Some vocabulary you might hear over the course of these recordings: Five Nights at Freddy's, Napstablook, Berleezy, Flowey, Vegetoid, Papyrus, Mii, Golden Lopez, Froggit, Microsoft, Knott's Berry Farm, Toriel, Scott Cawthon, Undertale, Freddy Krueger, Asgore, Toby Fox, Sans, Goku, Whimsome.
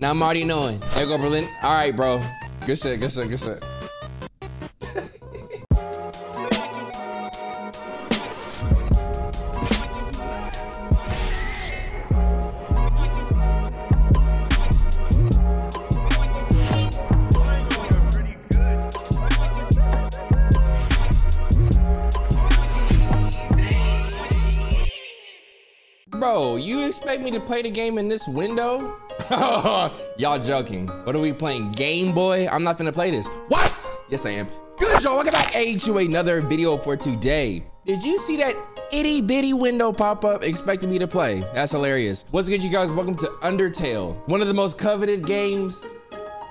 Now I'm already knowing. There you go, Berlin. All right, bro. Good shit, good shit, good shit. Bro, you expect me to play the game in this window? Y'all joking. What are we playing, Game Boy? I'm not finna play this. What? Yes, I am. Good, y'all, welcome back to another video for today. Did you see that itty bitty window pop up expecting me to play? That's hilarious. What's good, you guys? Welcome to Undertale, one of the most coveted games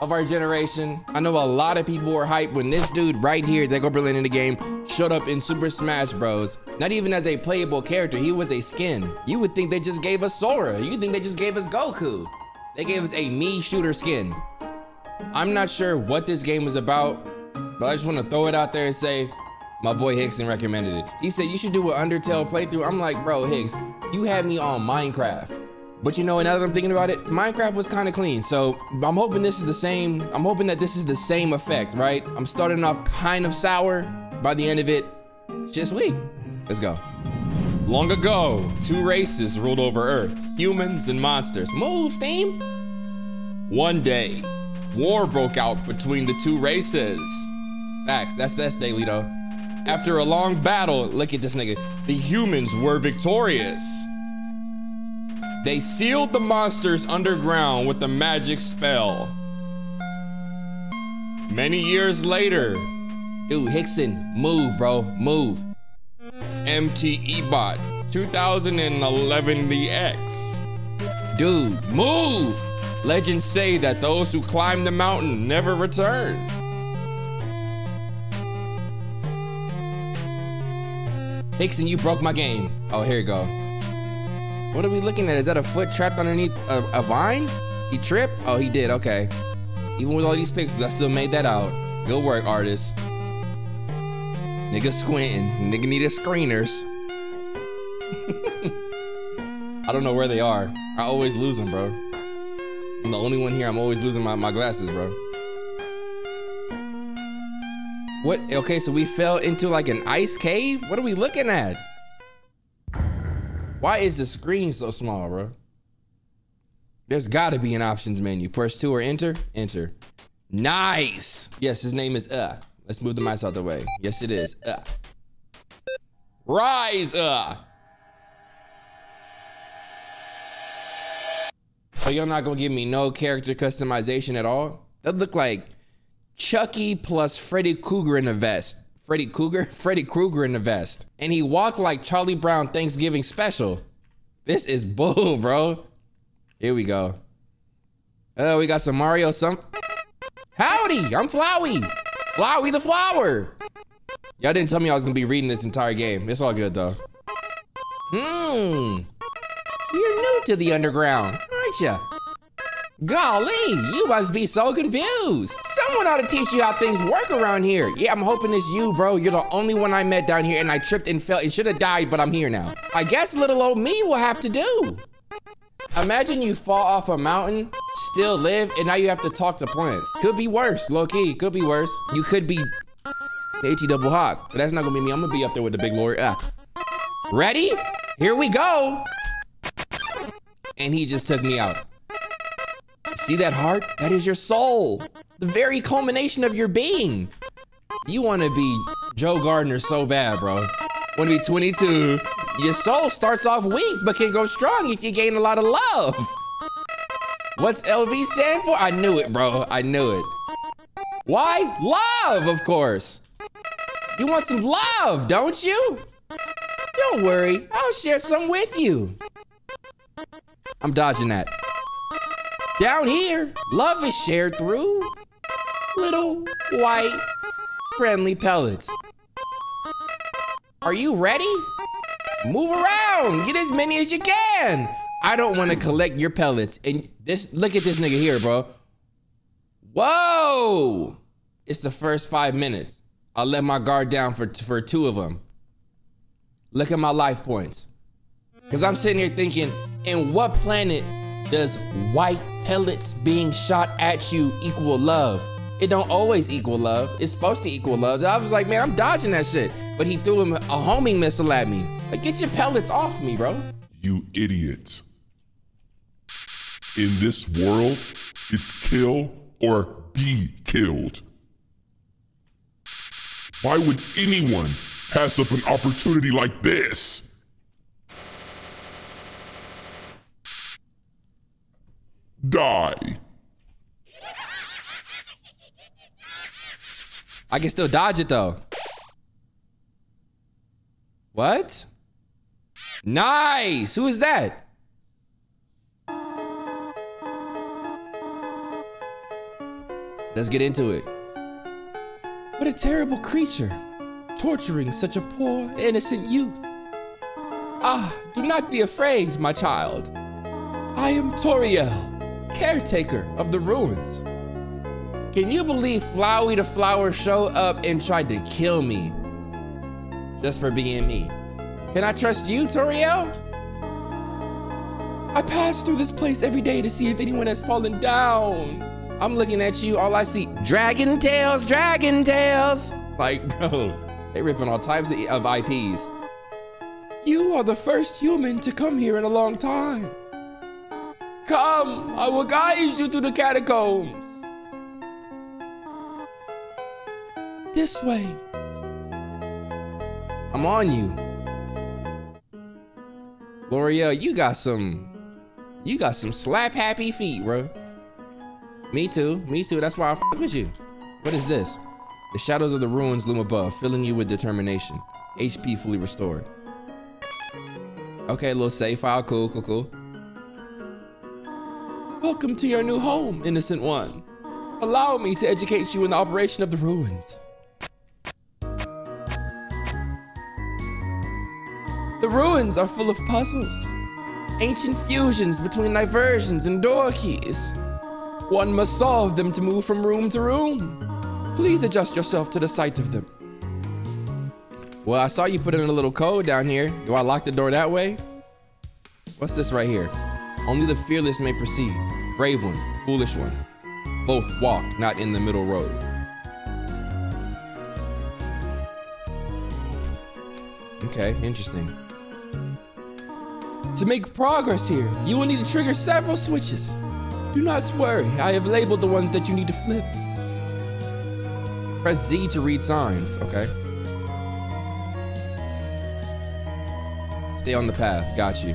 of our generation. I know a lot of people were hyped when this dude right here, that go Berlin in the game, showed up in Super Smash Bros. Not even as a playable character, he was a skin. You would think they just gave us Sora. You think they just gave us Goku. They gave us a Mii shooter skin. I'm not sure what this game is about, but I just want to throw it out there and say, my boy Hickson recommended it. He said, you should do an Undertale playthrough. I'm like, bro, Hicks, you had me on Minecraft. But you know, now that I'm thinking about it, Minecraft was kind of clean. So I'm hoping this is the same. I'm hoping that this is the same effect, right? I'm starting off kind of sour. By the end of it, just weak. Let's go. Long ago, two races ruled over Earth, humans and monsters. Move, Steam. One day, war broke out between the two races. Facts, that's daily though. After a long battle, look at this nigga, the humans were victorious. They sealed the monsters underground with a magic spell. Many years later. Dude, Hickson, move, bro, move. MTEBot 2011 DX. Dude, move! Legends say that those who climb the mountain never return. Hickson, you broke my game. Oh, here you go. What are we looking at? Is that a foot trapped underneath a vine? He tripped? Oh, he did, okay. Even with all these pixels, I still made that out. Good work, artist. Nigga squinting. Nigga needed screeners. I don't know where they are. I always lose them, bro. I'm the only one here. I'm always losing my glasses, bro. What? Okay, so we fell into like an ice cave? What are we looking at? Why is the screen so small, bro? There's gotta be an options menu. Press 2 or enter. Enter. Nice. Yes, his name is Let's move the mice out the way. Yes, it is. Rise. So y'all not gonna give me no character customization at all? That look like Chucky plus Freddy Krueger in a vest. Freddy Krueger? Freddy Krueger in a vest. And he walked like Charlie Brown Thanksgiving special. This is bull, bro. Here we go. Oh, we got some Mario Howdy, I'm Flowey. Flowey the flower! Y'all didn't tell me I was gonna be reading this entire game. It's all good though. You're new to the underground, aren't ya? Golly, you must be so confused. Someone ought to teach you how things work around here. Yeah, I'm hoping it's you, bro. You're the only one I met down here and I tripped and fell and should have died, but I'm here now. I guess little old me will have to do. Imagine you fall off a mountain, still live, and now you have to talk to plants. Could be worse, low-key, could be worse. You could be the H-E double hawk, but that's not gonna be me. I'm gonna be up there with the big lord. Ready? Here we go. And he just took me out. See that heart? That is your soul. The very culmination of your being. You wanna be Joe Gardner so bad, bro. Wanna be 22. Your soul starts off weak, but can go strong if you gain a lot of love. What's LV stand for? I knew it, bro. I knew it. Why? Love, of course. You want some love, don't you? Don't worry. I'll share some with you. I'm dodging that. Down here, love is shared through little white friendly pellets. Are you ready? Move around, get as many as you can. I don't want to collect your pellets. And this, look at this nigga here, bro. Whoa, it's the first 5 minutes. I let my guard down for two of them. Look at my life points. Cause I'm sitting here thinking, in what planet Does white pellets being shot at you equal love? It don't always equal love. It's supposed to equal love. So I was like, man, I'm dodging that shit. But he threw him a homing missile at me. Like, get your pellets off me, bro. You idiot. In this world, it's kill or be killed. Why would anyone pass up an opportunity like this? Die. I can still dodge it though. What? Nice! Who is that? Let's get into it. What a terrible creature, torturing such a poor, innocent youth. Ah, do not be afraid, my child. I am Toriel, caretaker of the ruins. Can you believe Flowey the Flower showed up and tried to kill me? Just for being me. Can I trust you, Toriel? I pass through this place every day to see if anyone has fallen down. I'm looking at you, all I see, dragon tails, dragon tails. Like, bro, they ripping all types of IPs. You are the first human to come here in a long time. Come, I will guide you through the catacombs. This way. I'm on you. L'Oreal, you got some slap happy feet, bro. Me too, that's why I f**k with you. What is this? The shadows of the ruins loom above, filling you with determination. HP fully restored. Okay, little save file, cool. Welcome to your new home, innocent one. Allow me to educate you in the operation of the ruins. The ruins are full of puzzles, ancient fusions between diversions and door keys. One must solve them to move from room to room. Please adjust yourself to the sight of them. Well, I saw you put in a little code down here. Do I lock the door that way? What's this right here? Only the fearless may proceed. Brave ones, foolish ones. Both walk, not in the middle road. Okay, interesting. To make progress here, you will need to trigger several switches. Do not worry, I have labeled the ones that you need to flip. Press Z to read signs, okay. Stay on the path, got you.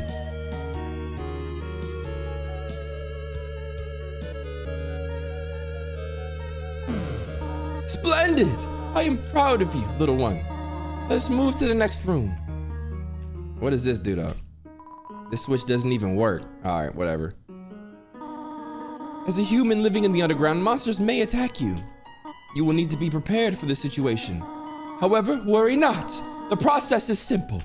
Splendid! I am proud of you, little one. Let's move to the next room. What does this do though? This switch doesn't even work. All right, whatever. As a human living in the underground, monsters may attack you. You will need to be prepared for this situation. However, worry not. The process is simple.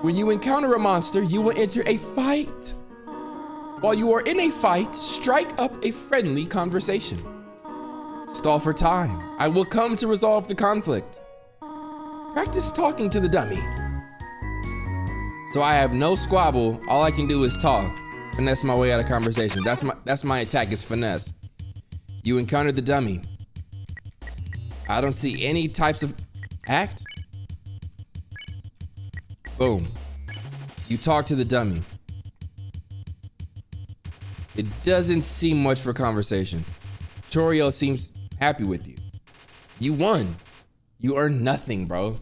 When you encounter a monster, you will enter a fight. While you are in a fight, strike up a friendly conversation. Stall for time. I will come to resolve the conflict. Practice talking to the dummy. So I have no squabble. All I can do is talk. Finesse my way out of conversation. That's my attack is finesse. You encountered the dummy. I don't see any types of act. Boom. You talk to the dummy. It doesn't seem much for conversation. Toriel seems happy with you. You won. You earned nothing, bro.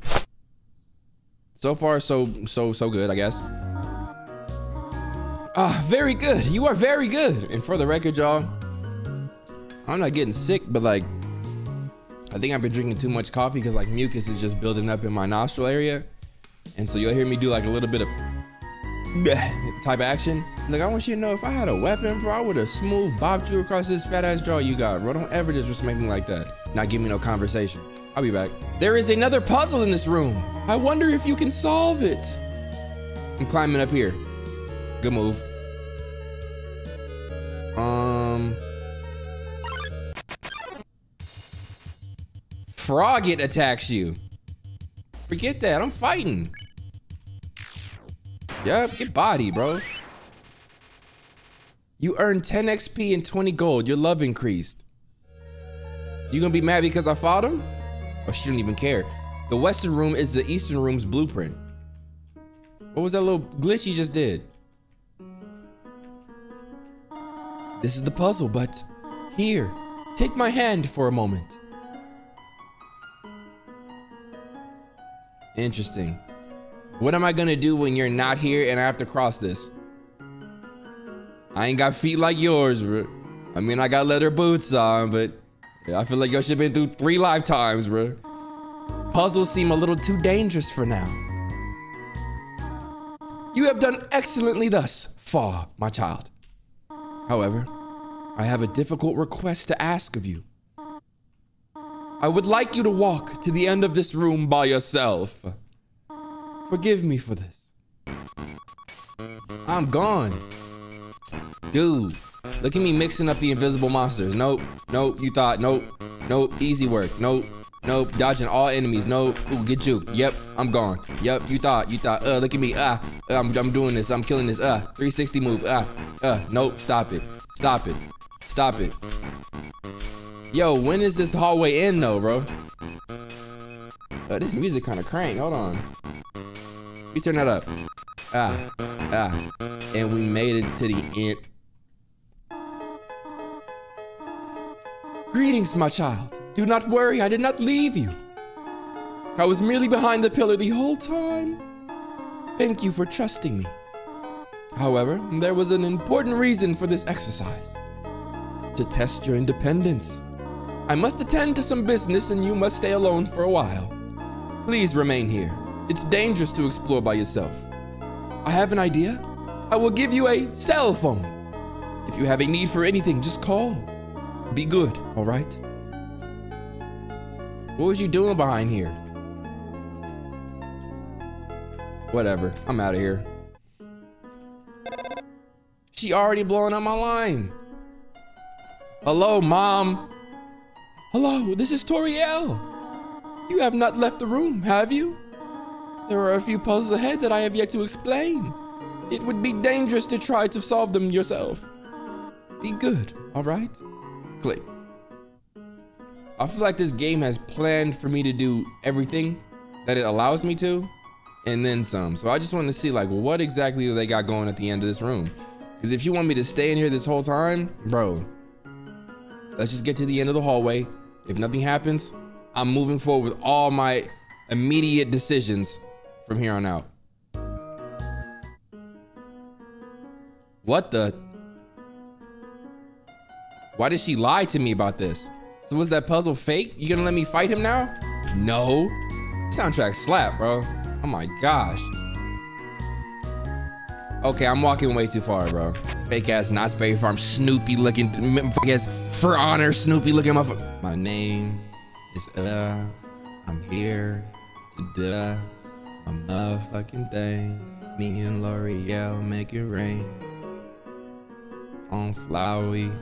So far, so good, I guess. Ah, very good. You are very good. And for the record, y'all, I'm not getting sick, but like, I think I've been drinking too much coffee because like mucus is just building up in my nostril area. And so you'll hear me do like a little bit of type action. Like, I want you to know if I had a weapon, bro, I would have smooth bopped you across this fat ass jaw you got, bro. Don't ever disrespect me like that. Not give me no conversation. I'll be back. There is another puzzle in this room. I wonder if you can solve it. I'm climbing up here. Good move. Frogget attacks you. Forget that, I'm fighting. Yup, get body, bro. You earned 10 XP and 20 gold. Your love increased. You gonna be mad because I fought him? Oh, she didn't even care. The western room is the eastern room's blueprint. What was that little glitch you just did? This is the puzzle, but here, take my hand for a moment. Interesting. What am I gonna do when you're not here and I have to cross this? I ain't got feet like yours, bro. I mean, I got leather boots on, but I feel like y'all should've been through 3 lifetimes, bro. Puzzles seem a little too dangerous for now. You have done excellently thus far, my child. However, I have a difficult request to ask of you. I would like you to walk to the end of this room by yourself. Forgive me for this. I'm gone. Dude, look at me mixing up the invisible monsters. Nope, nope, you thought, nope, nope, easy work, nope, nope, dodging all enemies, nope, ooh, get juked, yep, I'm gone, yep, you thought, look at me, I'm doing this, I'm killing this, 360 move, nope, stop it, stop it, stop it. Yo, when is this hallway end though, bro? This music kind of crank, hold on. You turn that up. And we made it to the end. Greetings, my child. Do not worry, I did not leave you. I was merely behind the pillar the whole time. Thank you for trusting me. However, there was an important reason for this exercise. To test your independence. I must attend to some business and you must stay alone for a while. Please remain here. It's dangerous to explore by yourself. I have an idea. I will give you a cell phone. If you have a need for anything, just call. Be good, all right? What was you doing behind here? Whatever, I'm out of here. She already blowing up my line. Hello, Mom. Hello, this is Toriel. You have not left the room, have you? There are a few puzzles ahead that I have yet to explain. It would be dangerous to try to solve them yourself. Be good, all right? Click. I feel like this game has planned for me to do everything that it allows me to, and then some. So I just want to see, like, what exactly do they got going at the end of this room? Because if you want me to stay in here this whole time, bro, let's just get to the end of the hallway. If nothing happens, I'm moving forward with all my immediate decisions from here on out. What the? Why did she lie to me about this? So was that puzzle fake? You gonna let me fight him now? No. Soundtrack slap, bro. Oh my gosh. Okay, I'm walking way too far, bro. Fake ass Knott's Berry Farm Snoopy looking, fake ass For Honor Snoopy looking motherfucker. My name is I'm here to do a motherfucking thing. Me and L'Oreal make it rain. On Flowey.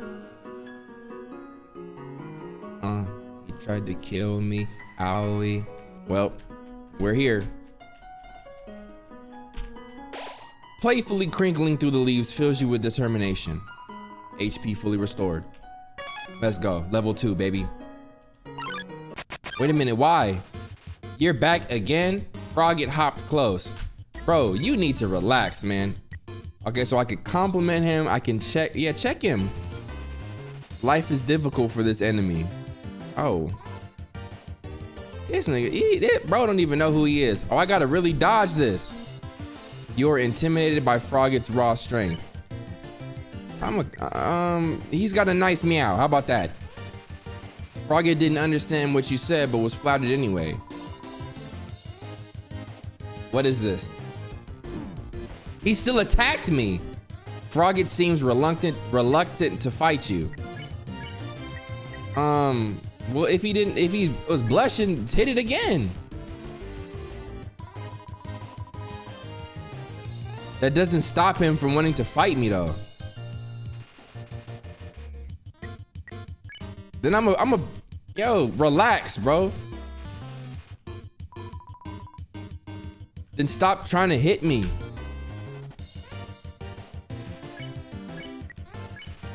He tried to kill me. Owie. Well, we're here. Playfully crinkling through the leaves fills you with determination. HP fully restored. Let's go. Level 2, baby. Wait a minute, why? You're back again? Frog it hopped close. Bro, you need to relax, man. Okay, so I could compliment him. I can check. Yeah, check him. Life is difficult for this enemy. Oh. This nigga, bro, don't even know who he is. Oh, I gotta really dodge this. You're intimidated by Froggett's raw strength. He's got a nice meow. How about that? Froggett didn't understand what you said, but was flattered anyway. What is this? He still attacked me. Froggett seems reluctant to fight you. Well, if he was blushing, hit it again. That doesn't stop him from wanting to fight me though. Then yo, relax, bro. Then stop trying to hit me.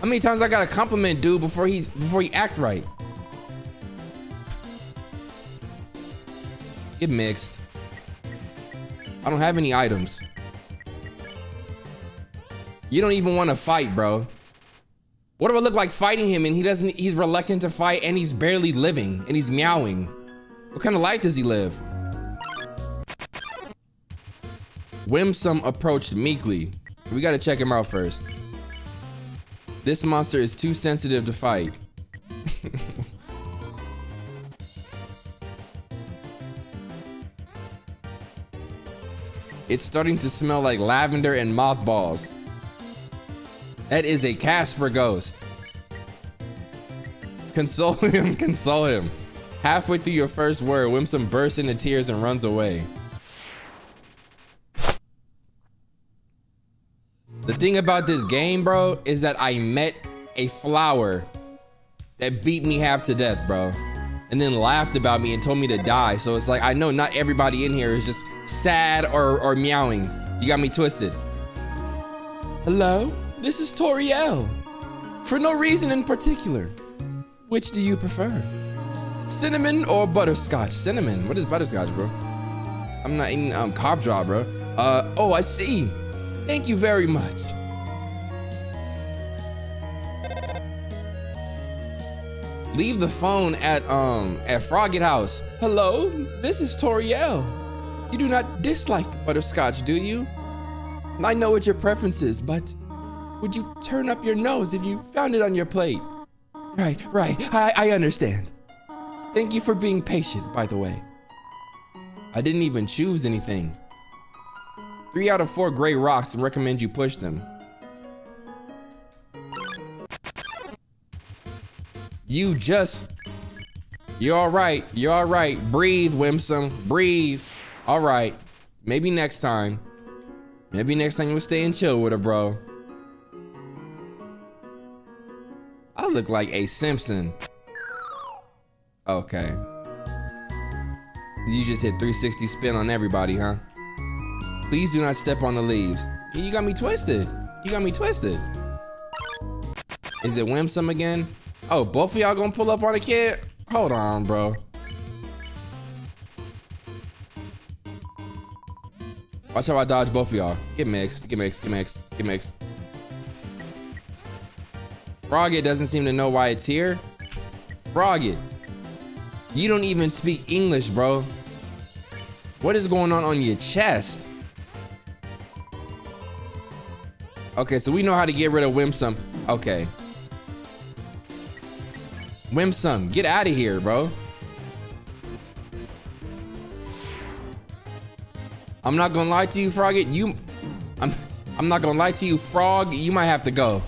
How many times I gotta compliment dude before he act right? Get mixed. I don't have any items. You don't even want to fight, bro. What do I look like fighting him and he doesn't, he's reluctant to fight and he's barely living and he's meowing? What kind of life does he live? Whimsome approached meekly. We gotta check him out first. This monster is too sensitive to fight. It's starting to smell like lavender and mothballs. That is a Casper ghost. Console him, console him. Halfway through your first word, Whimsome bursts into tears and runs away. The thing about this game, bro, is that I met a flower that beat me half to death, bro, and then laughed about me and told me to die. So it's like, I know not everybody in here is just sad or meowing. You got me twisted. Hello? This is Toriel, for no reason in particular. Which do you prefer? Cinnamon or butterscotch? Cinnamon. What is butterscotch, bro? I'm not eating cob draw, bro. Oh, I see. Thank you very much. Leave the phone at Froggit House. Hello, this is Toriel. You do not dislike butterscotch, do you? I know what your preference is, but would you turn up your nose if you found it on your plate? Right, right, I understand. Thank you for being patient, by the way. I didn't even choose anything. 3 out of 4 gray rocks and recommend you push them. You're all right, you're all right. Breathe, Whimsome, breathe. All right, maybe next time. Maybe next time you'll stay and chill with her, bro. I look like a Simpson. Okay. You just hit 360 spin on everybody, huh? Please do not step on the leaves. You got me twisted. You got me twisted. Is it Whimsome again? Oh, both of y'all gonna pull up on a kid? Hold on, bro. Watch how I dodge both of y'all. Get mixed, get mixed, get mixed, get mixed. Froggit doesn't seem to know why it's here. Froggit, you don't even speak English, bro. What is going on your chest? Okay, so we know how to get rid of Whimsome. Okay. Whimsome, get out of here, bro. I'm not gonna lie to you, Froggit. I'm not gonna lie to you, Frog. You might have to go.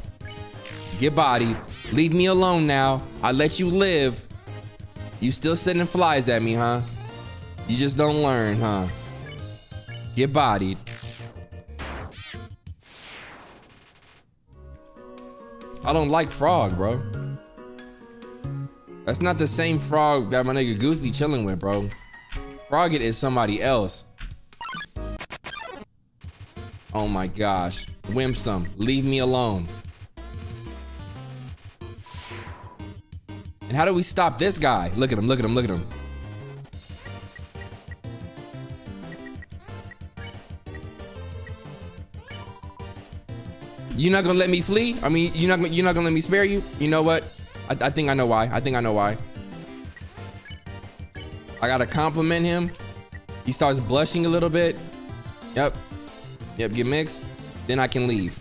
Get bodied. Leave me alone now. I let you live. You still sending flies at me, huh? You just don't learn, huh? Get bodied. I don't like Frog, bro. That's not the same Frog that my nigga Goose be chilling with, bro. Froggit is somebody else. Oh my gosh. Whimsome, leave me alone. And how do we stop this guy? Look at him, look at him, look at him. You're not gonna let me flee? I mean, you're not gonna let me spare you? You know what? I think I know why. I think I know why. I gotta compliment him. He starts blushing a little bit. Yep. Yep, get mixed. Then I can leave.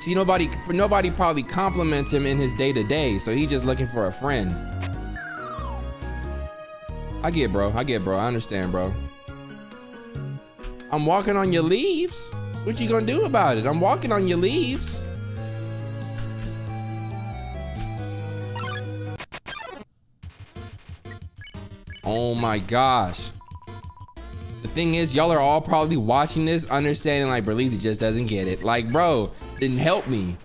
See, nobody probably compliments him in his day-to-day, so he's just looking for a friend. I get, bro. I get, bro. I understand, bro. I'm walking on your leaves. What you gonna do about it? I'm walking on your leaves. Oh my gosh. The thing is, y'all are all probably watching this, understanding like Berlizzi just doesn't get it. Like, bro. Didn't help me.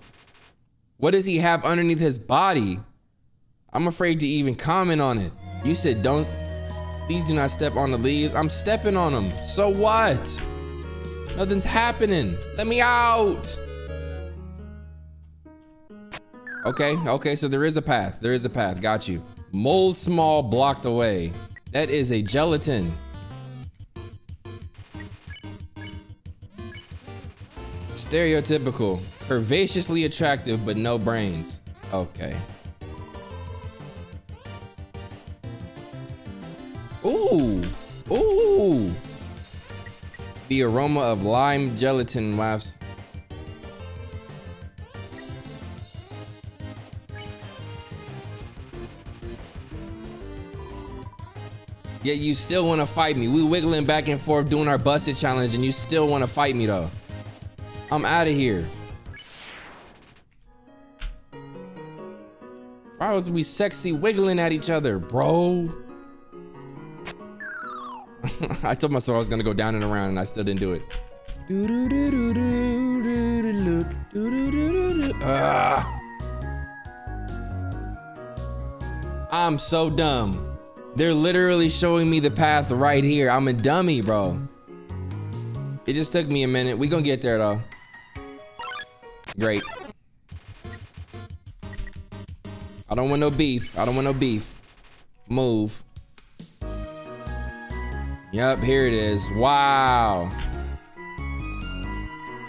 What does he have underneath his body? I'm afraid to even comment on it. You said don't, please do not step on the leaves. I'm stepping on them. So what? Nothing's happening. Let me out. Okay, okay, so there is a path. There is a path. Got you. Mold small blocked away. That is a gelatin. Stereotypical. Pervasively attractive, but no brains. Okay. Ooh. Ooh. The aroma of lime gelatin wafts. Yet you still want to fight me. We wiggling back and forth doing our busted challenge and you still want to fight me though. I'm out of here. Why was we sexy wiggling at each other, bro? I told myself I was gonna go down and around and I still didn't do it. I'm so dumb. They're literally showing me the path right here. I'm a dummy, bro. It just took me a minute. We gonna get there though. Great. I don't want no beef. I don't want no beef. Move. Yep, here it is. Wow.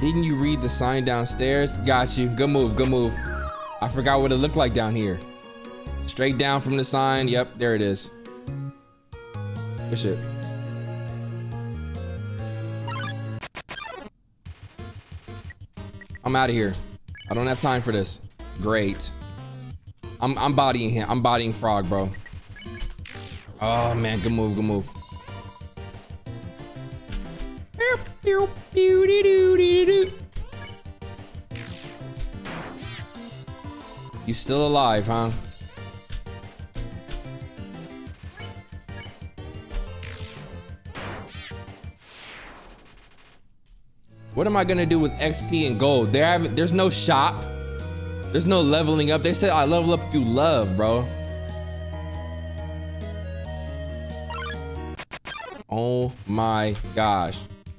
Didn't you read the sign downstairs? Got you. Good move. Good move. I forgot what it looked like down here. Straight down from the sign. Yep, there it is. Push it. I'm out of here. I don't have time for this. Great. I'm bodying him. I'm bodying Frog, bro. Oh man, good move, good move. You still alive, huh? What am I gonna do with XP and gold? There's no shop. There's no leveling up. They said I level up through love, bro. Oh my gosh.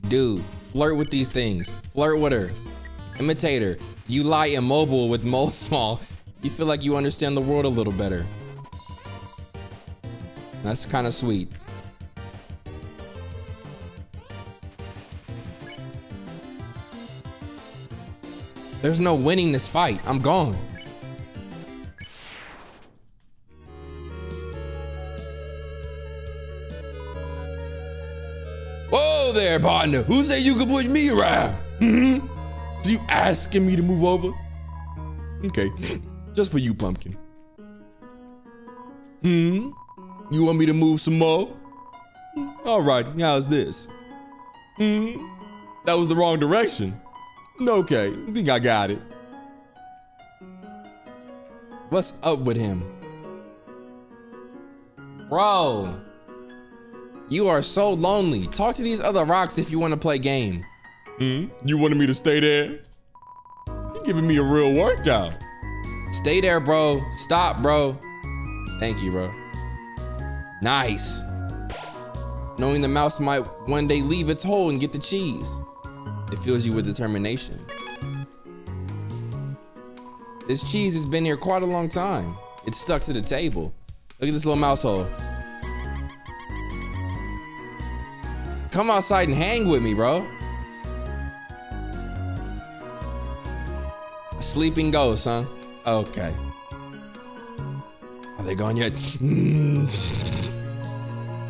Dude, flirt with these things. Flirt with her. Imitate her. You lie immobile with mold small. You feel like you understand the world a little better. That's kind of sweet. There's no winning this fight. I'm gone. Whoa there, partner. Who said you could push me around? Mm-hmm. So you asking me to move over? Okay. Just for you, pumpkin. Hmm? You want me to move some more? All right. How's this? Hmm? That was the wrong direction. Okay, I think I got it. What's up with him? Bro, you are so lonely. Talk to these other rocks if you want to play game. You wanted me to stay there? You're giving me a real workout. Stay there, bro. Stop, bro. Thank you, bro. Nice. Knowing the mouse might one day leave its hole and get the cheese. It fills you with determination. This cheese has been here quite a long time. It's stuck to the table. Look at this little mouse hole. Come outside and hang with me, bro. A sleeping ghost, huh? Okay. Are they gone yet?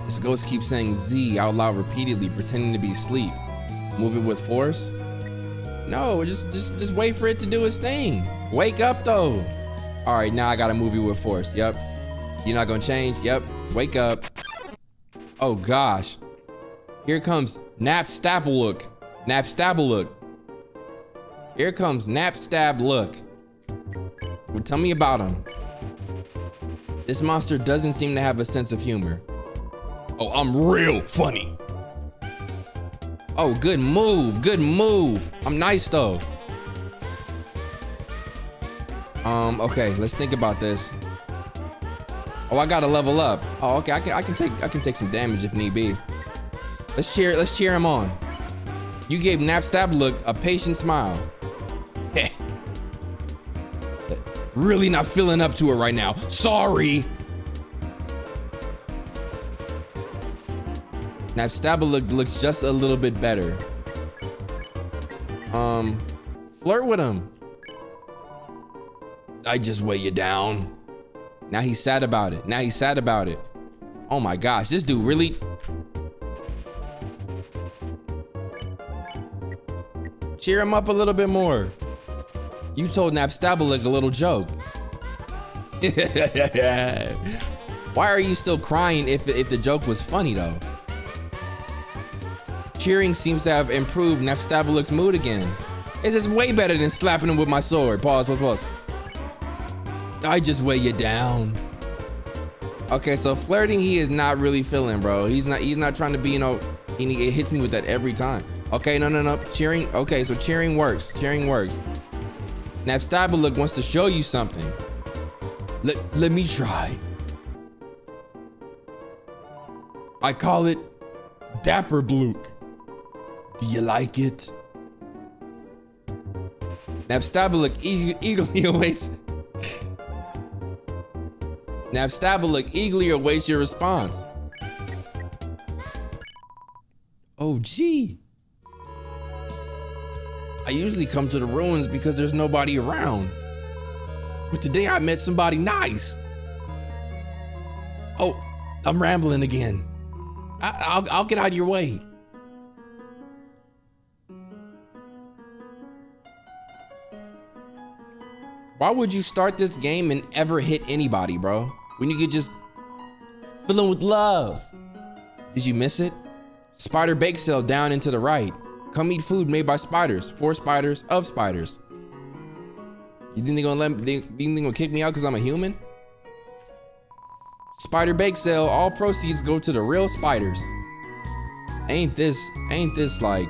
This ghost keeps saying Z out loud repeatedly, pretending to be asleep. Move it with force? No, just wait for it to do its thing. Wake up though. All right, now I gotta move you with force. Yep. You're not gonna change. Yep. Wake up. Oh gosh. Here comes Napstablook. Napstablook. Here comes Napstablook. Well, tell me about him. This monster doesn't seem to have a sense of humor. Oh, I'm real funny. Oh, good move. Good move. I'm nice, though. Okay, let's think about this. Oh, I got to level up. Oh, okay. I can take some damage if need be. Let's cheer him on. You gave Napstablook a patient smile. Really not feeling up to it right now. Sorry. Napstablook looks just a little bit better. Flirt with him. I just weigh you down. Now he's sad about it. Now he's sad about it. Oh my gosh, this dude really. Cheer him up a little bit more. You told Napstablook a little joke. Why are you still crying if the joke was funny though? Cheering seems to have improved Napstablook's mood again. This is way better than slapping him with my sword. Pause. I just weigh you down. Okay, so flirting he is not really feeling, bro. He's not trying to be, you know, it hits me with that every time. Okay, no. Cheering, okay, so cheering works. Cheering works. Napstablook wants to show you something. Let me try. I call it Dapperblook. Do you like it? Napstablook eagerly awaits. Napstablook eagerly awaits your response. Oh, gee. I usually come to the ruins because there's nobody around. But today I met somebody nice. Oh, I'm rambling again. I'll get out of your way. Why would you start this game and ever hit anybody, bro? When you could just fill them with love. Did you miss it? Spider bake sale down and to the right. Come eat food made by spiders, for spiders, of spiders. You think they're gonna kick me out because I'm a human? Spider bake sale, all proceeds go to the real spiders. Ain't this like?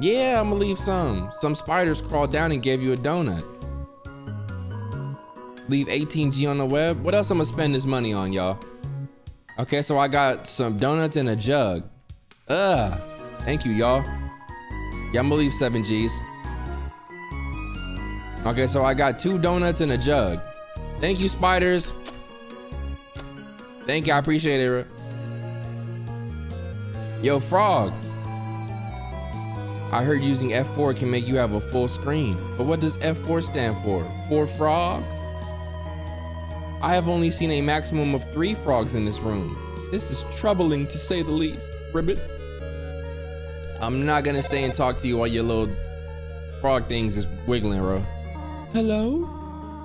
Yeah, I'm gonna leave some. Some spiders crawled down and gave you a donut. Leave 18G on the web. What else I'm gonna spend this money on, y'all? Okay, so I got some donuts in a jug. Ugh, thank you, y'all. Yeah, I'm gonna leave 7Gs. Okay, so I got 2 donuts in a jug. Thank you, spiders. Thank you, I appreciate it. Yo, frog. I heard using F4 can make you have a full screen, but what does F4 stand for? 4 frogs? I have only seen a maximum of 3 frogs in this room. This is troubling to say the least. Ribbit. I'm not gonna stay and talk to you while your little frog things is wiggling, bro. Hello?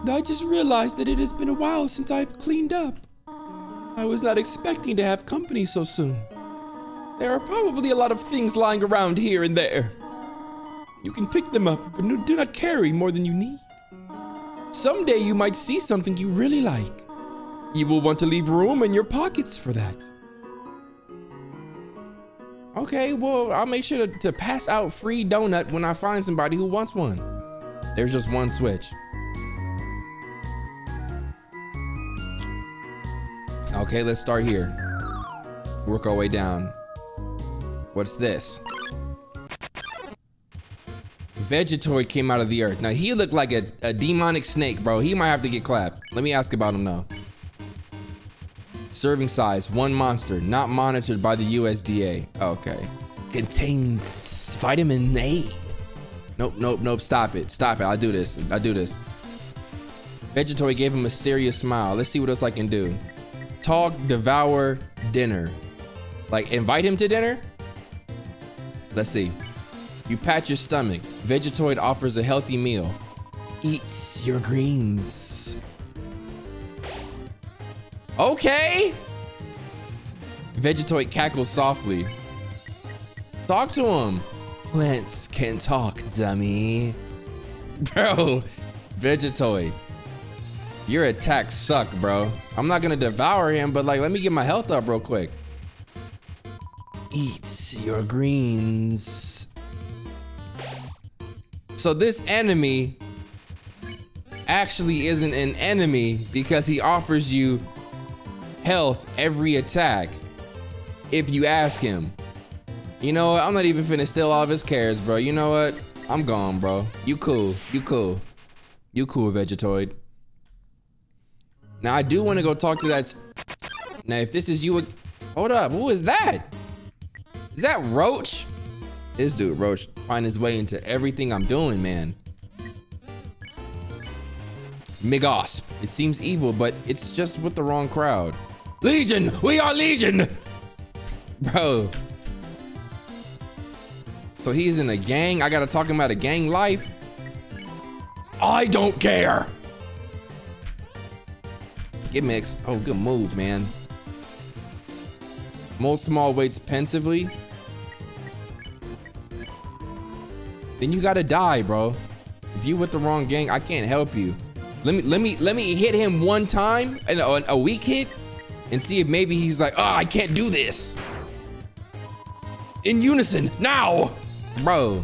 I just realized that it has been a while since I've cleaned up. I was not expecting to have company so soon. There are probably a lot of things lying around here and there. You can pick them up, but do not carry more than you need. Someday you might see something you really like. You will want to leave room in your pockets for that. Okay, well, I'll make sure to pass out free donut when I find somebody who wants one. There's just one switch. Okay, let's start here. Work our way down. What's this? Vegetoid came out of the earth. Now he looked like a demonic snake, bro. He might have to get clapped. Let me ask about him though. Serving size, 1 monster, not monitored by the USDA. Okay. Contains vitamin A. Nope, stop it. I do this. Vegetoid gave him a serious smile. Let's see what else I can do. Talk, devour, dinner. Like invite him to dinner? Let's see. You pat your stomach. Vegetoid offers a healthy meal. Eat your greens. Okay. Vegetoid cackles softly. Talk to him. Plants can talk, dummy. Bro, Vegetoid. Your attacks suck, bro. I'm not gonna devour him, but like, let me get my health up real quick. Eat your greens. So this enemy actually isn't an enemy because he offers you health every attack if you ask him. You know what? I'm not even finna steal all of his cares, bro. You know what? I'm gone, bro. You cool. You cool, Vegetoid. Now I do want to go talk to that. Now if this is you, hold up. Who is that? Is that Roach? This dude Roach find his way into everything I'm doing, man. Migosp. It seems evil, but it's just with the wrong crowd. Legion, we are Legion, bro. So he's in a gang. I gotta talk about a gang life. I don't care. Get mixed. Oh, good move, man. Molt small waits pensively. Then you gotta die, bro. If you with the wrong gang, I can't help you. Let me hit him one time and a weak hit, and see if maybe he's like, oh, I can't do this. In unison now, bro.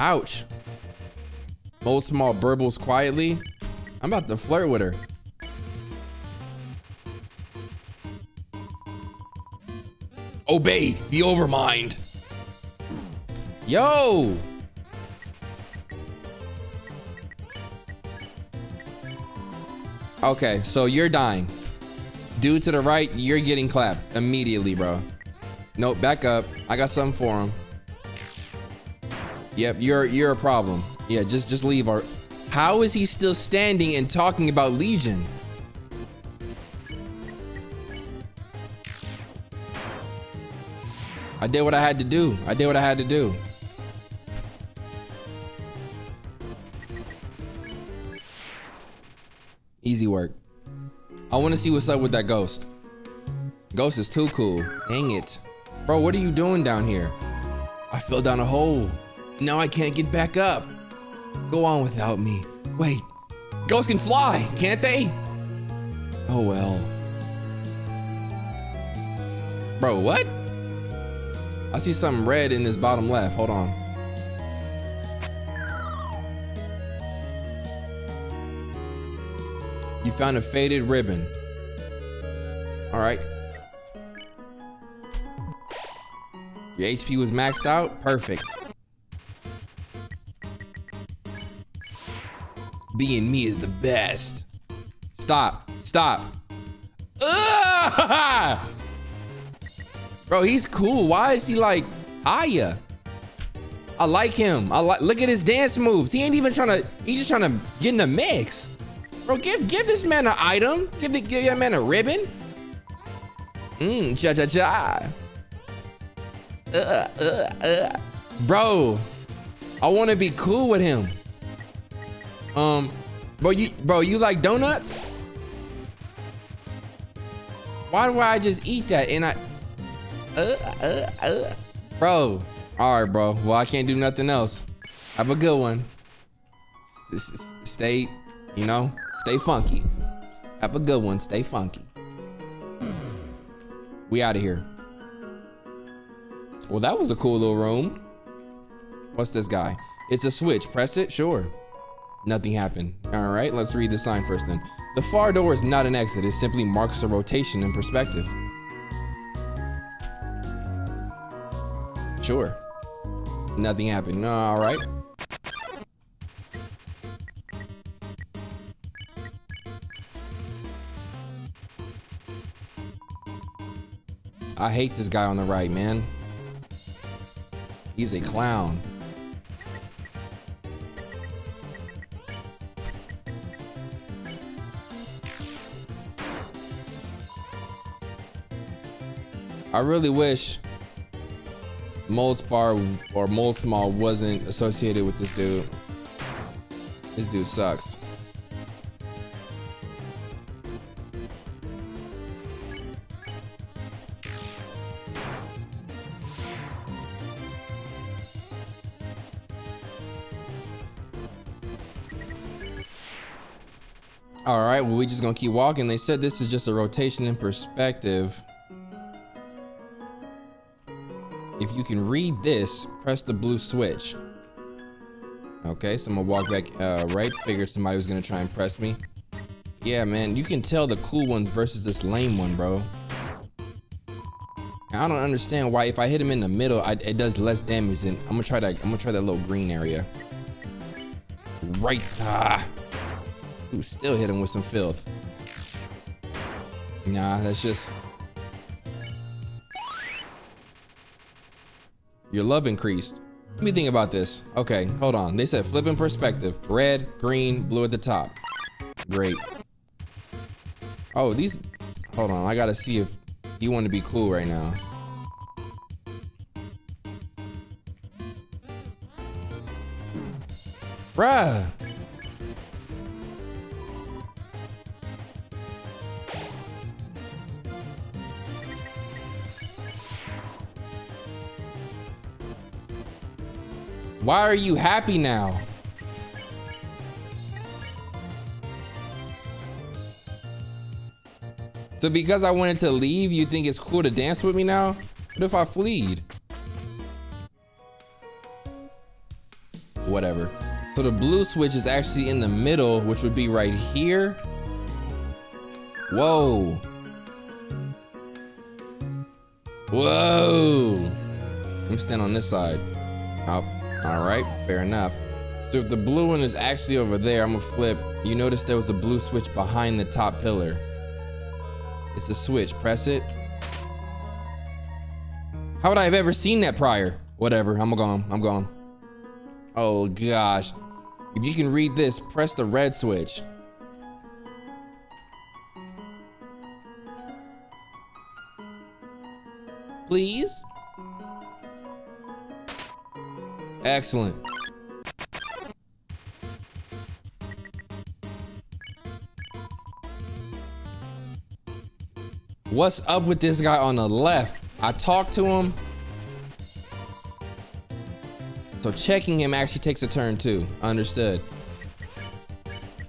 Ouch. Molt small burbles quietly. I'm about to flirt with her. Obey the Overmind. Yo. Okay, so you're dying. Dude to the right, you're getting clapped immediately, bro. Nope, back up. I got something for him. Yep, you're a problem. Yeah, just leave. Our how is he still standing and talking about Legion? I did what I had to do. I did what I had to do. Easy work. I want to see what's up with that ghost. Ghost is too cool. Dang it. Bro, what are you doing down here? I fell down a hole. Now I can't get back up. Go on without me. Wait. Ghosts can fly, can't they? Oh well. Bro, what? I see something red in this bottom left. Hold on. You found a faded ribbon. All right. Your HP was maxed out. Perfect. Being me is the best. Stop. Stop. Bro, he's cool. Why is he like Aya? I like him. Look at his dance moves. He ain't even trying to. He's just trying to get in the mix. Bro, give this man an item. Give that man a ribbon. Cha cha cha. Bro, I want to be cool with him. Bro, you like donuts? Why would I just eat that and I? Bro, all right, bro. Well, I can't do nothing else. Have a good one. This is stay, you know. Stay funky. Have a good one. Stay funky. We out of here. Well, that was a cool little room. What's this guy? It's a switch. Press it. Sure. Nothing happened. All right. Let's read the sign first then. The far door is not an exit. It simply marks a rotation in perspective. Sure. Nothing happened. All right. I hate this guy on the right, man. He's a clown. I really wish Molspar or Molsmall wasn't associated with this dude. This dude sucks. All right, well, we just gonna keep walking. They said this is just a rotation in perspective. If you can read this, press the blue switch. Okay, so I'm gonna walk back right. Figured somebody was gonna try and press me. Yeah, man, you can tell the cool ones versus this lame one, bro. I don't understand why if I hit him in the middle, it does less damage than I'm gonna try that little green area. Right. Ooh, still hit him with some filth. Nah, that's just... Your love increased. Let me think about this. Okay, hold on. They said flip in perspective. Red, green, blue at the top. Great. Oh, these... Hold on, I gotta see if you want to be cool right now. Bruh! Why are you happy now? So because I wanted to leave, you think it's cool to dance with me now? What if I fleed? Whatever. So the blue switch is actually in the middle, which would be right here. Whoa. Whoa. Let me stand on this side. I'll All right, fair enough. So if the blue one is actually over there, I'm gonna flip. You notice there was a blue switch behind the top pillar. It's a switch, press it. How would I have ever seen that prior? Whatever, I'm gone, I'm gone. Oh gosh. If you can read this, press the red switch. Please? Excellent. What's up with this guy on the left? I talked to him. So checking him actually takes a turn too. Understood.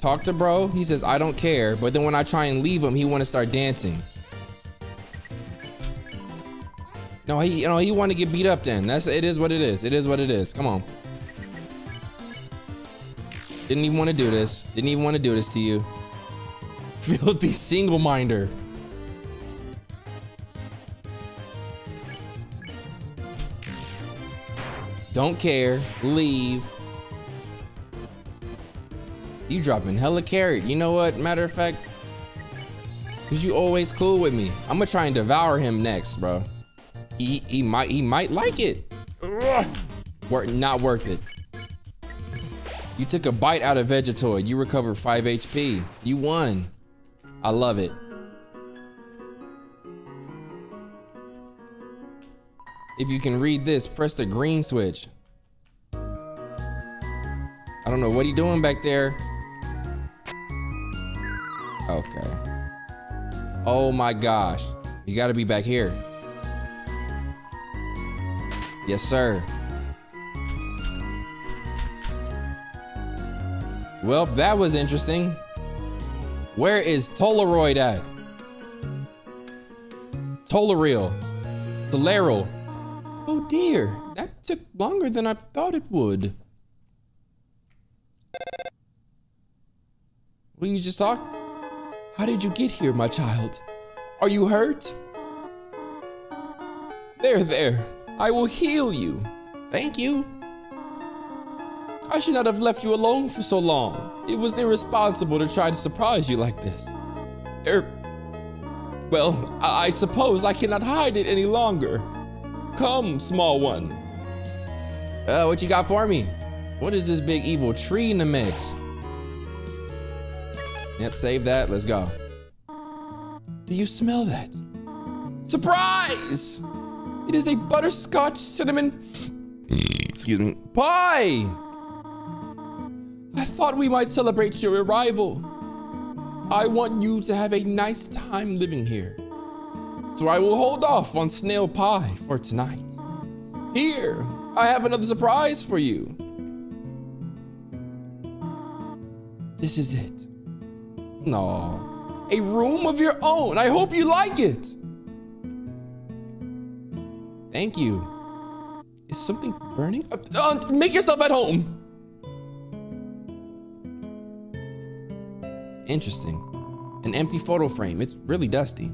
Talk to bro. He says, I don't care. But then when I try and leave him, he want to start dancing. No, he wanted to get beat up then. That's it is what it is. It is what it is. Come on. Didn't even want to do this. Didn't even want to do this to you. Filthy single minder. Don't care. Leave. You dropping hella carrot. You know what? Matter of fact, cause you always cool with me. I'm gonna try and devour him next, bro. He might like it. Not worth it. You took a bite out of Vegetoid. You recovered 5 HP. You won. I love it. If you can read this, press the green switch. I don't know what he doing back there. Okay. Oh my gosh. You gotta be back here. Yes, sir. Well, that was interesting. Where is Toleroid at? Toleril. Oh dear, that took longer than I thought it would. Will you just talk? How did you get here, my child? Are you hurt? There, there. I will heal you. Thank you. I should not have left you alone for so long. It was irresponsible to try to surprise you like this. Well, I suppose I cannot hide it any longer. Come, small one. What you got for me? What is this big evil tree in the mix? Yep, save that. Let's go. Do you smell that? Surprise! It is a butterscotch cinnamon excuse me, pie! I thought we might celebrate your arrival. I want you to have a nice time living here. So I will hold off on snail pie for tonight. Here, I have another surprise for you. This is it. No, a room of your own. I hope you like it. Thank you. Is something burning? Make yourself at home. Interesting. An empty photo frame. It's really dusty.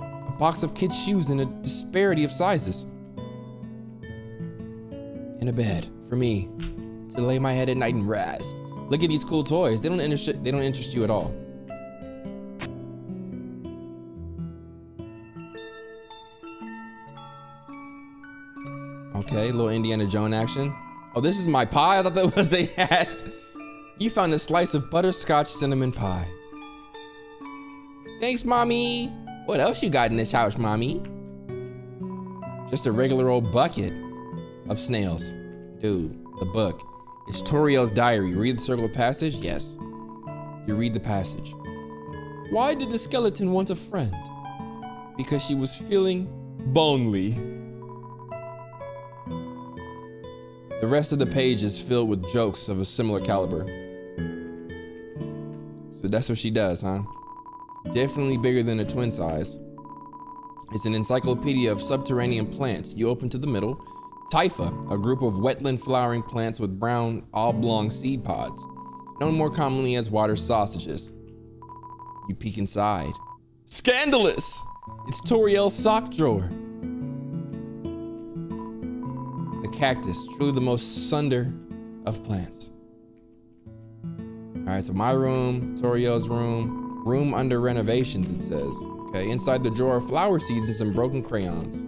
A box of kids' shoes in a disparity of sizes. And a bed for me to lay my head at night and rest. Look at these cool toys. They don't interest you at all. Okay, little Indiana Jones action. Oh, this is my pie? I thought that was a hat. You found a slice of butterscotch cinnamon pie. Thanks, Mommy. What else you got in this house, Mommy? Just a regular old bucket of snails. Dude, the book. It's Toriel's diary. Read the circle of passage? Yes. You read the passage. Why did the skeleton want a friend? Because she was feeling lonely. The rest of the page is filled with jokes of a similar caliber. So that's what she does, huh? Definitely bigger than a twin size. It's an encyclopedia of subterranean plants. You open to the middle. Typha, a group of wetland flowering plants with brown oblong seed pods, known more commonly as water sausages. You peek inside. Scandalous! It's Toriel's sock drawer. The cactus, truly the most sunder of plants. All right, so my room, Toriel's room, room under renovations, it says. Okay, inside the drawer are flower seeds and some broken crayons.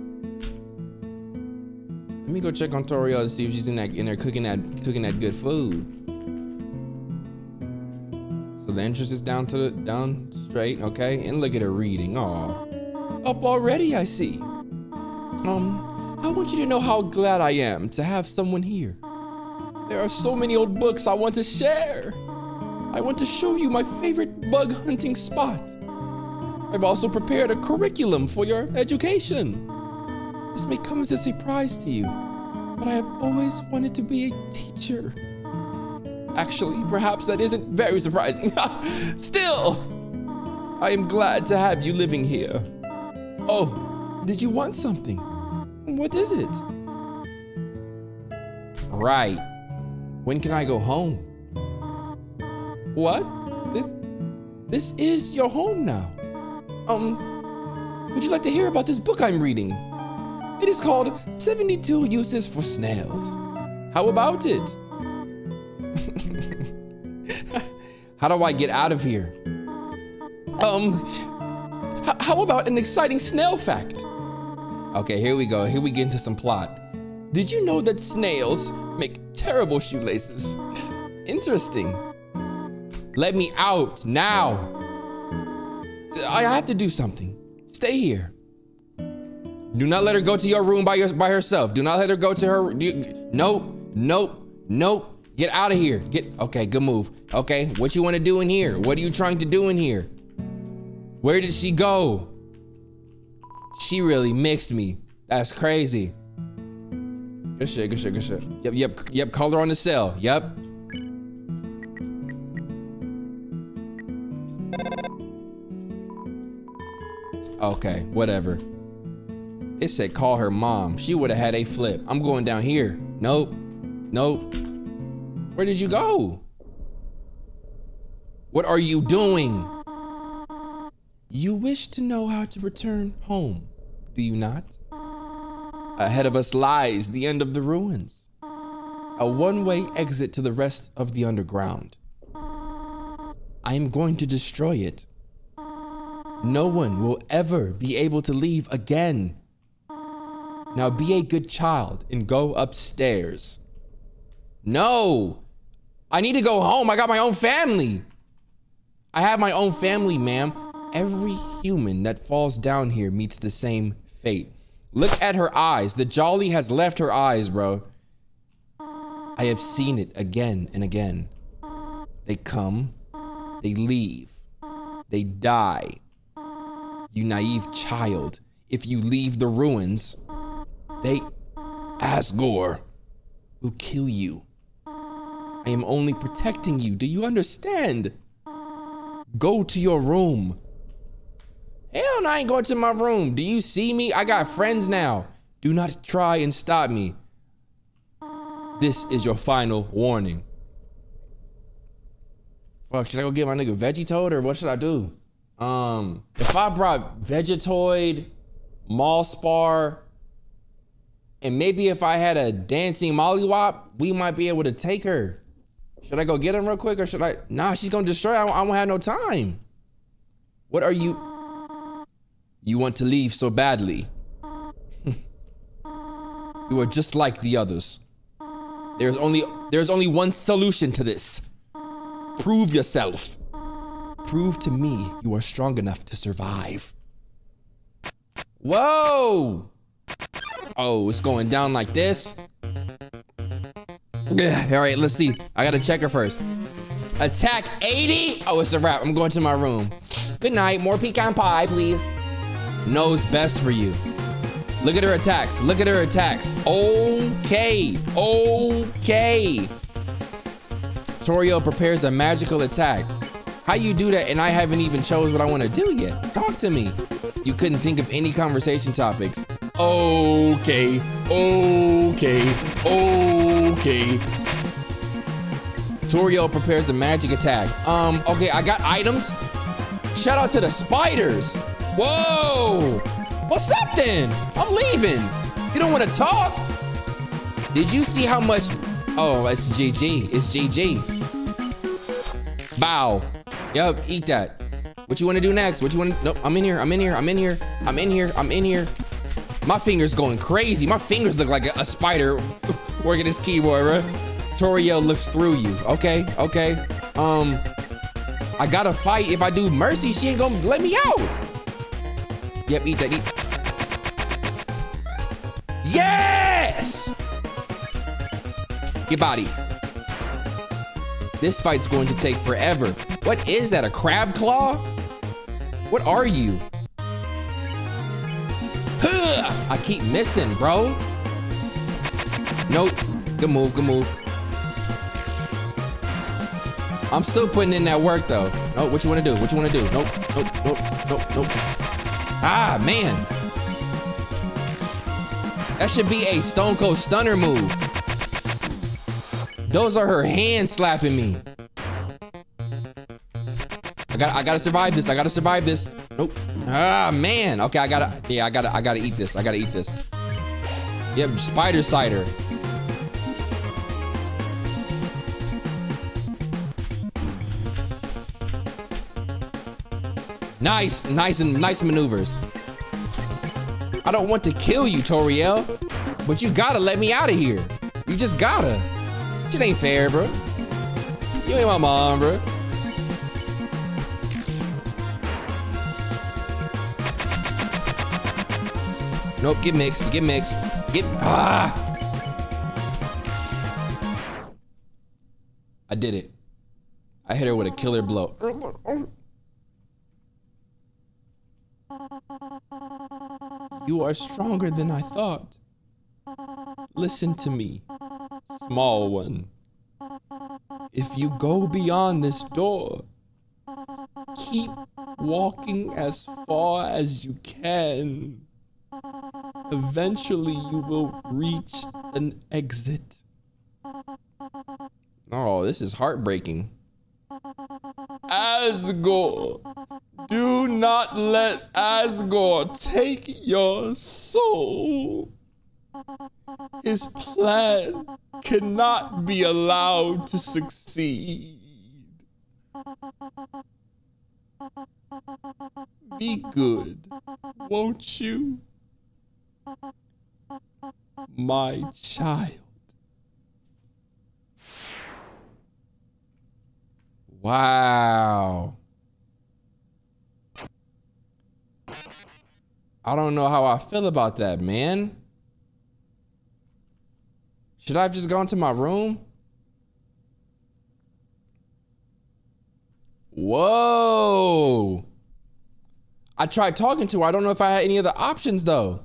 Let me go check on Toriel to see if she's in there cooking that good food. So the entrance is down straight, okay? And look at her reading. Aw. Up already, I see. I want you to know how glad I am to have someone here. There are so many old books I want to share. I want to show you my favorite bug hunting spot. I've also prepared a curriculum for your education. This may come as a surprise to you, but I have always wanted to be a teacher. Actually, perhaps that isn't very surprising. Still, I am glad to have you living here. Oh, did you want something? What is it? Right. When can I go home? What? This is your home now. Would you like to hear about this book I'm reading? It is called 72 Uses for Snails. How about it? How do I get out of here? How about an exciting snail fact? Okay, here we go. Here we get into some plot. Did you know that snails make terrible shoelaces? Interesting. Let me out now. I have to do something. Stay here. Do not let her go to your room by herself. Do not let her go to her. Nope. Get out of here. Okay, good move. Okay, what you want to do in here? What are you trying to do in here? Where did she go? She really mixed me. That's crazy. Good shit, good shit, good shit. Yep, call her on the cell. Yep. Okay, whatever. It said call her mom. She would have had a flip. I'm going down here. Nope. Where did you go? What are you doing? You wish to know how to return home, do you not? Ahead of us lies the end of the ruins. A one-way exit to the rest of the underground. I am going to destroy it. No one will ever be able to leave again. Now be a good child and go upstairs. No! I need to go home. I got my own family. I have my own family, ma'am. Every human that falls down here meets the same fate. Look at her eyes. The jolly has left her eyes, bro. I have seen it again and again. They come, they leave, they die. You naive child. If you leave the ruins, Asgore will kill you. I am only protecting you. Do you understand? Go to your room. Hell no, I ain't going to my room. Do you see me? I got friends now. Do not try and stop me. This is your final warning. Fuck, should I go get my nigga Vegetoid or what should I do? If I brought Vegetoid, Mollspar, And maybe if I had a dancing mollywop, we might be able to take her. Should I go get him real quick or should I? Nah, she's gonna destroy. I won't have no time. What are you? You want to leave so badly. You are just like the others. There's only one solution to this. Prove yourself. Prove to me you are strong enough to survive. Whoa! Oh, it's going down like this. All right, let's see. I gotta check her first. Attack 80? Oh, it's a wrap. I'm going to my room. Good night. More pecan pie, please. Knows best for you. Look at her attacks. Look at her attacks. Okay. Okay. Toriel prepares a magical attack. How you do that and I haven't even chose what I want to do yet? Talk to me. You couldn't think of any conversation topics. Okay. Okay. Okay. Toriel prepares a magic attack. Okay, I got items. Shout out to the spiders. Whoa. What's up then? I'm leaving. You don't want to talk? Did you see how much? Oh, it's GG. It's GG. Bow. Yup, eat that. What you want to do next? What you want to... Nope, I'm in here. I'm in here. I'm in here. I'm in here. I'm in here. My fingers going crazy. My fingers look like a spider working his keyboard, bro. Toriel looks through you. Okay, okay. I gotta fight. If I do mercy, she ain't gonna let me out. Yep, eat that. Eat. Yes! Get body. This fight's going to take forever. What is that, a crab claw? What are you? Huh! I keep missing, bro. Nope. Good move, good move. I'm still putting in that work, though. Nope, what you want to do? What you want to do? Nope, nope, nope, nope, nope. Ah, man. That should be a Stone Cold Stunner move. Those are her hands slapping me. I gotta survive this. I gotta survive this. Nope. Ah, man. Okay, I gotta eat this. I gotta eat this. Yep, spider cider. Nice, nice and nice maneuvers. I don't want to kill you, Toriel, but you gotta let me out of here. You just gotta. It ain't fair, bro. You ain't my mom, bro. Nope, get mixed, get mixed, get. Ah! I did it. I hit her with a killer blow. You are stronger than I thought. Listen to me. Small one, if you go beyond this door, keep walking as far as you can. Eventually, you will reach an exit. Oh, this is heartbreaking. Asgore, do not let Asgore take your soul. His plan cannot be allowed to succeed. Be good, won't you? My child. Wow. I don't know how I feel about that, man. Should I have just gone to my room? Whoa. I tried talking to her. I don't know if I had any other options though.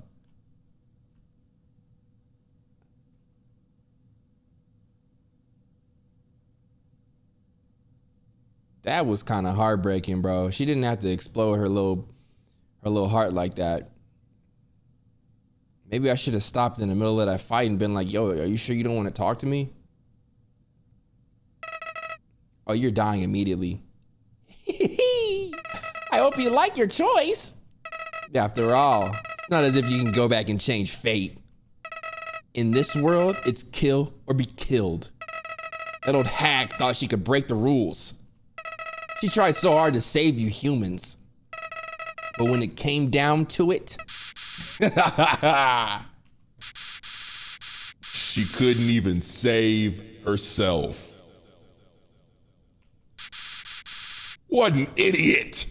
That was kind of heartbreaking, bro. She didn't have to explode her little heart like that. Maybe I should have stopped in the middle of that fight and been like, yo, are you sure you don't want to talk to me? Oh, you're dying immediately. I hope you like your choice. After all, it's not as if you can go back and change fate. In this world, it's kill or be killed. That old hag thought she could break the rules. She tried so hard to save you humans. But when it came down to it, she couldn't even save herself. What an idiot!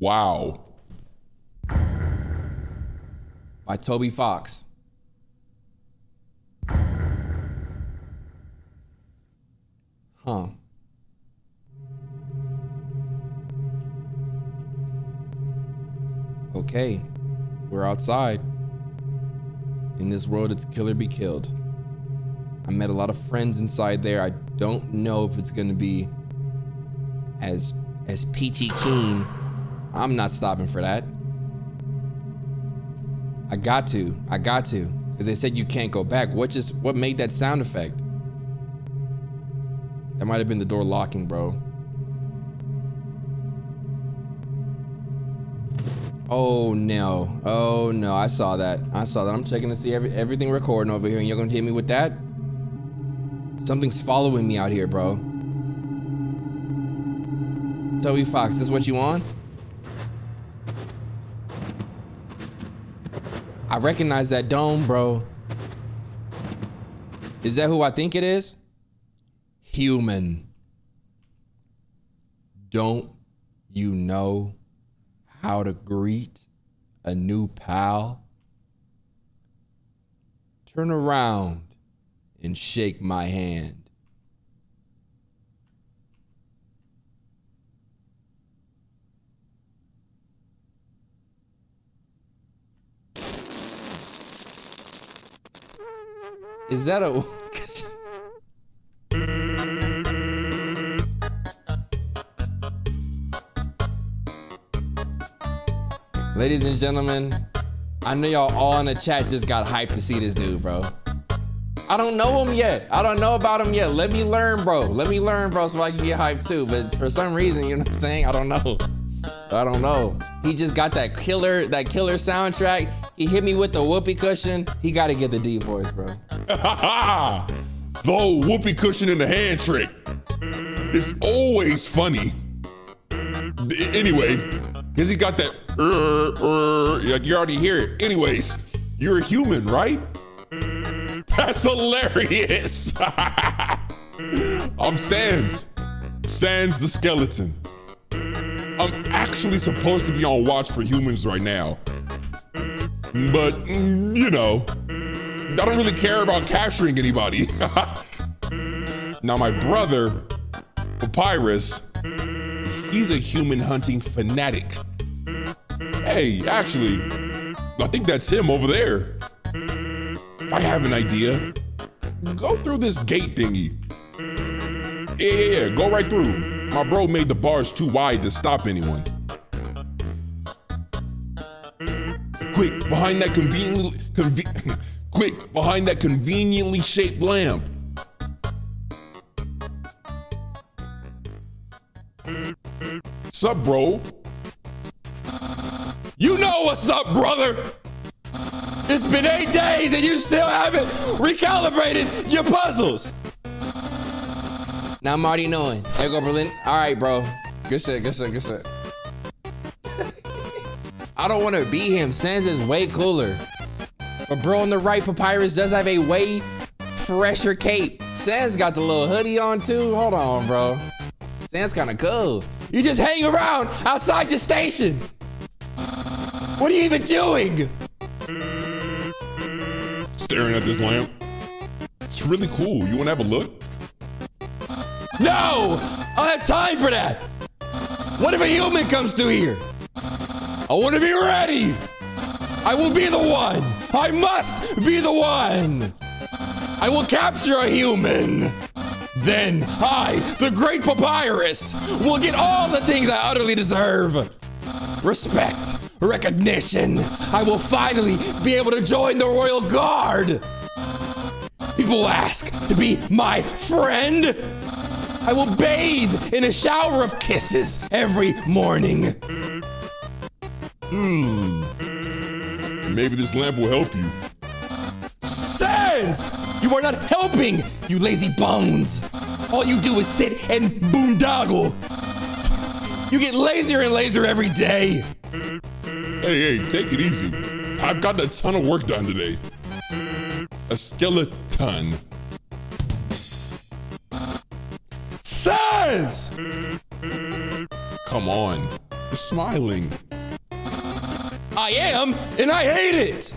Wow. By Toby Fox. Huh. Okay, we're outside. In this world, it's kill or be killed. I met a lot of friends inside there. I don't know if it's gonna be as peachy keen. I'm not stopping for that. I got to, because they said you can't go back. What made that sound effect? That might have been the door locking, bro. Oh no, oh no, I saw that. I'm checking to see everything recording over here, and you're gonna hit me with that? Something's following me out here, bro. Toby Fox, this what you on? I recognize that dome, bro. Is that who I think it is? Human. Don't you know how to greet a new pal? Turn around and shake my hand. Is that a... Ladies and gentlemen, I know y'all all in the chat just got hyped to see this dude, bro. I don't know him yet. I don't know about him yet. Let me learn, bro. So I can get hyped too. But for some reason, you know what I'm saying? I don't know. He just got that killer soundtrack. He hit me with the whoopee cushion. He got to get the D voice, bro. The old whoopee cushion and the hand trick. It's always funny. Anyway, because he got that, like you already hear it. Anyways, you're a human, right? That's hilarious. I'm Sans. Sans the skeleton. I'm actually supposed to be on watch for humans right now. But, you know, I don't really care about capturing anybody. Now, my brother, Papyrus, he's a human hunting fanatic. Hey, actually, I think that's him over there. I have an idea. Go through this gate thingy. Yeah, go right through. My bro made the bars too wide to stop anyone. Quick, behind that conveniently shaped lamp. Sup, bro? You know what's up, brother! It's been 8 days and you still haven't recalibrated your puzzles! Now I'm already knowing. There you go, Berlin. All right, bro. Good shit. I don't want to be him. Sans is way cooler. But bro on the right, Papyrus does have a way fresher cape. Sans got the little hoodie on too. Hold on, bro. Sans kind of cool. You just hang around outside your station. What are you even doing? Staring at this lamp. It's really cool. You want to have a look? No! I don't have time for that! What if a human comes through here? I want to be ready! I will be the one! I must be the one! I will capture a human! Then I, the great Papyrus, will get all the things I utterly deserve! Respect, recognition. I will finally be able to join the Royal Guard. People will ask to be my friend. I will bathe in a shower of kisses every morning. Maybe this lamp will help you. Sans! You are not helping, you lazy bones. All you do is sit and boondoggle. You get lazier and lazier every day. Hey, take it easy. I've got a ton of work done today. A skeleton. Sans! Come on, you're smiling. I am, and I hate it.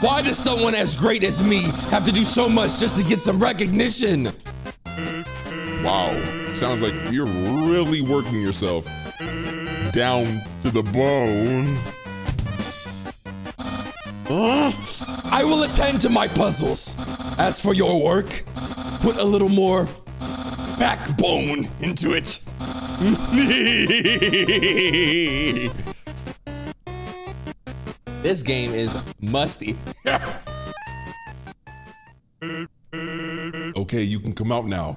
Why does someone as great as me have to do so much just to get some recognition? Wow, sounds like you're really working yourself down to the bone. I will attend to my puzzles. As for your work, put a little more backbone into it. This game is musty. Okay, you can come out now.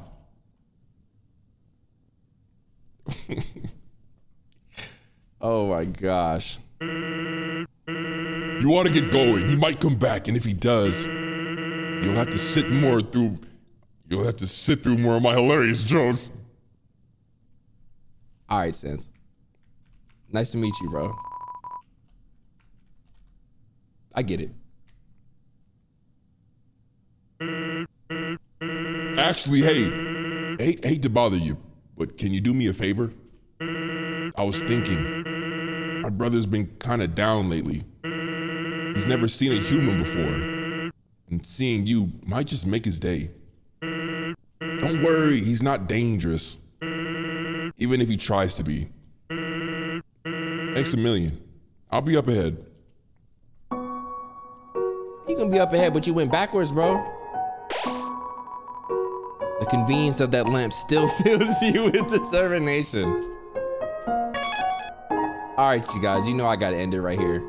Oh my gosh. You ought to get going. He might come back, and if he does, you'll have to sit through more of my hilarious jokes. All right, Sans. Nice to meet you, bro. I get it. Actually, hey, hate to bother you, but can you do me a favor? I was thinking, my brother's been kind of down lately. He's never seen a human before, and seeing you might just make his day. Don't worry, he's not dangerous. Even if he tries to be. Thanks a million. I'll be up ahead. You can be up ahead, but you went backwards, bro. The convenience of that lamp still fills you with determination. All right, you guys, you know I gotta end it right here.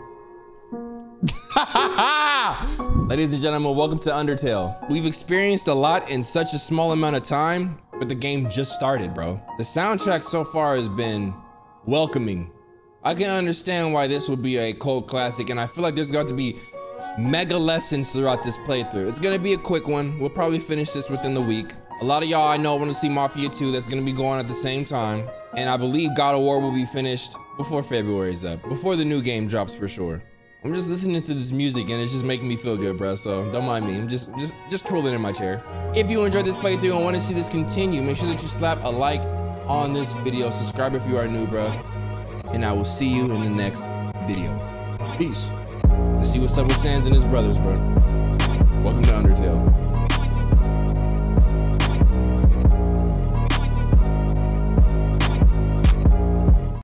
Ladies and gentlemen, welcome to Undertale. We've experienced a lot in such a small amount of time, but the game just started, bro. The soundtrack so far has been welcoming. I can understand why this would be a cult classic, and I feel like there's got to be mega lessons throughout this playthrough. It's gonna be a quick one. We'll probably finish this within the week. A lot of y'all I know want to see Mafia 2. That's gonna be going at the same time. And I believe God of War will be finished before February's up, before the new game drops for sure. I'm just listening to this music and it's just making me feel good, bro. So don't mind me. I'm just twirling in my chair. If you enjoyed this playthrough and want to see this continue, make sure that you slap a like on this video. Subscribe if you are new, bro. And I will see you in the next video. Peace. Let's see what's up with Sans and his brothers, bro. Welcome to Undertale.